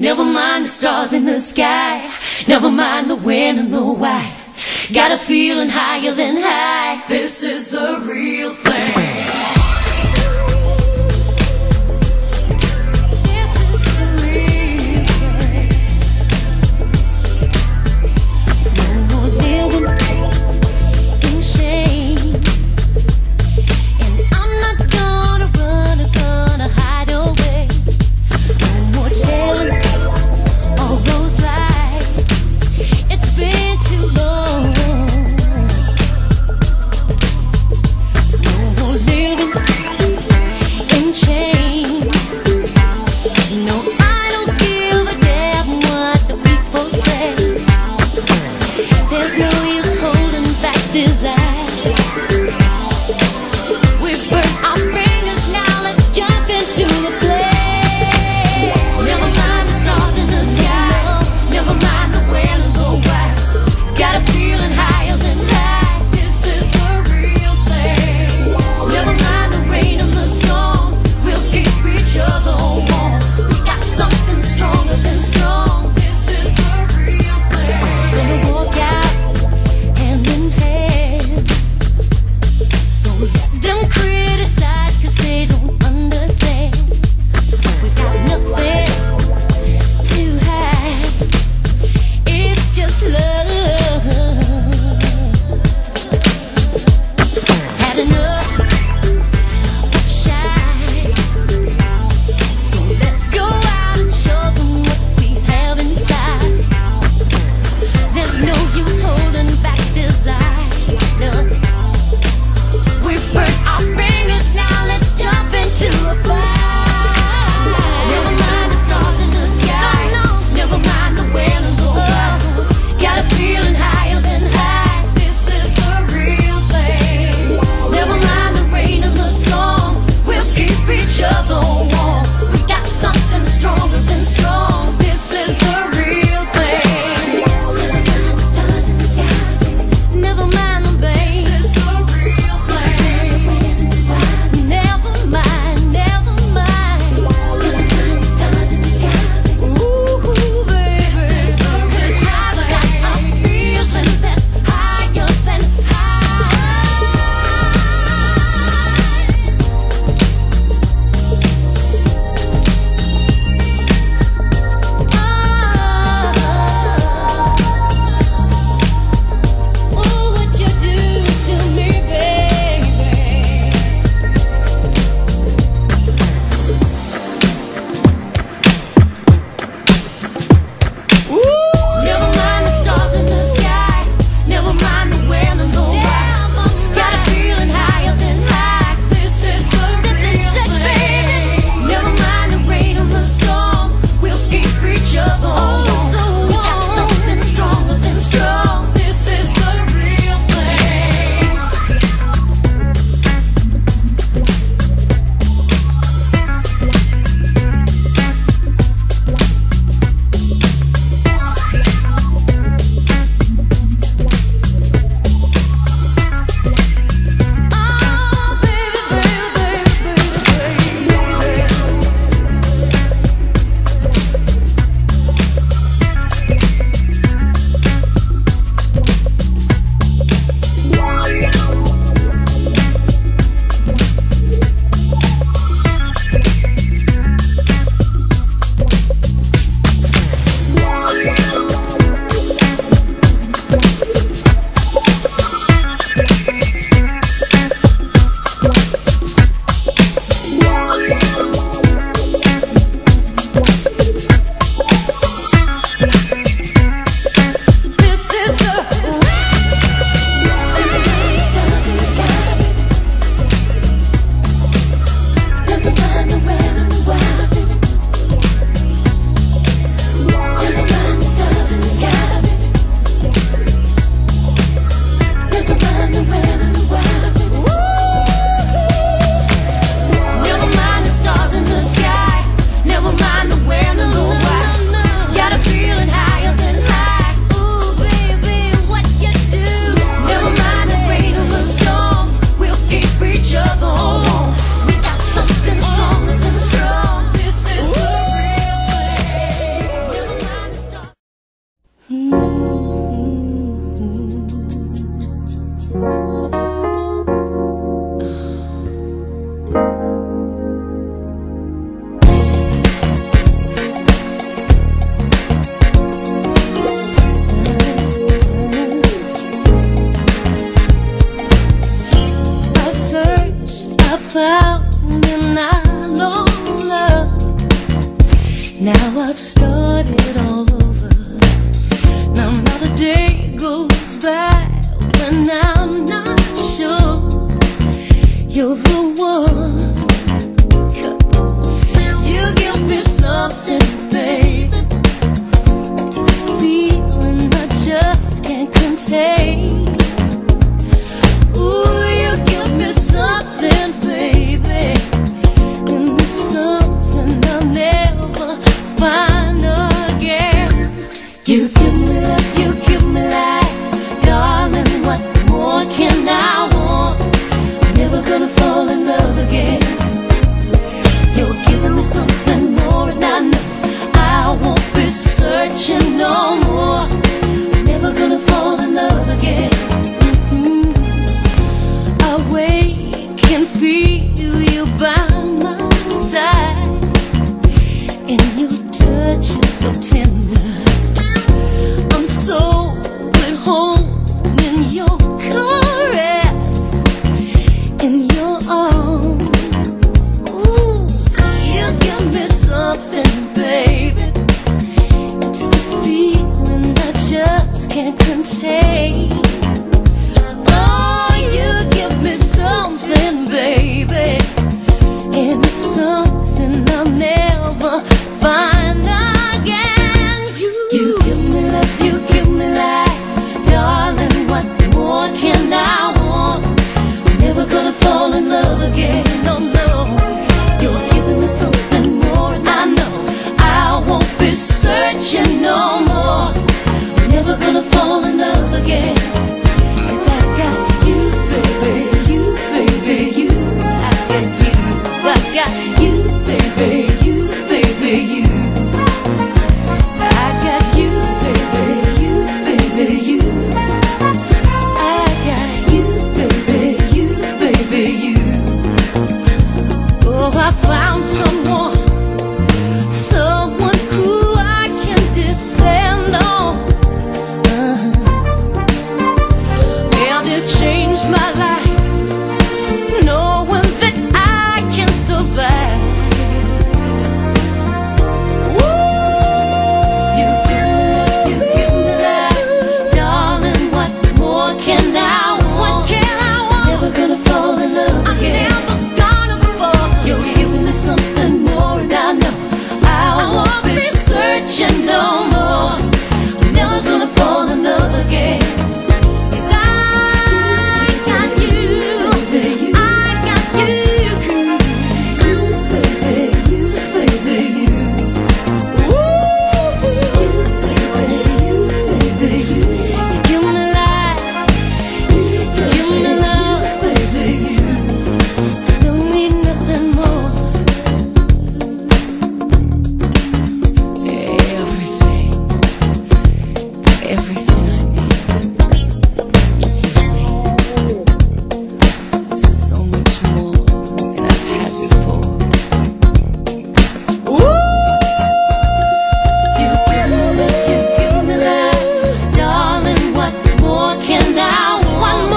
Never mind the stars in the sky, never mind the when and the why. Got a feeling higher than high, this is the real thing. Don't criticize. found and I lost love. Now I've started all over. Now not a day goes by when I'm not sure you're the one, 'cause you give me something, baby, it's a feeling I just can't contain. Ooh, you give me something, baby, and it's something I'll never find again. You give me love, you give me life, darling, what more can I want? I'm never gonna fall in love again. You're giving me something more, and I know I won't be searching no more. I'm never gonna fall in love again. I can feel you by my side, and your touch is so tender. I'm so at home in your caress, in your arms. Ooh, you give me something, baby, it's a feeling I just can't contain. Can I want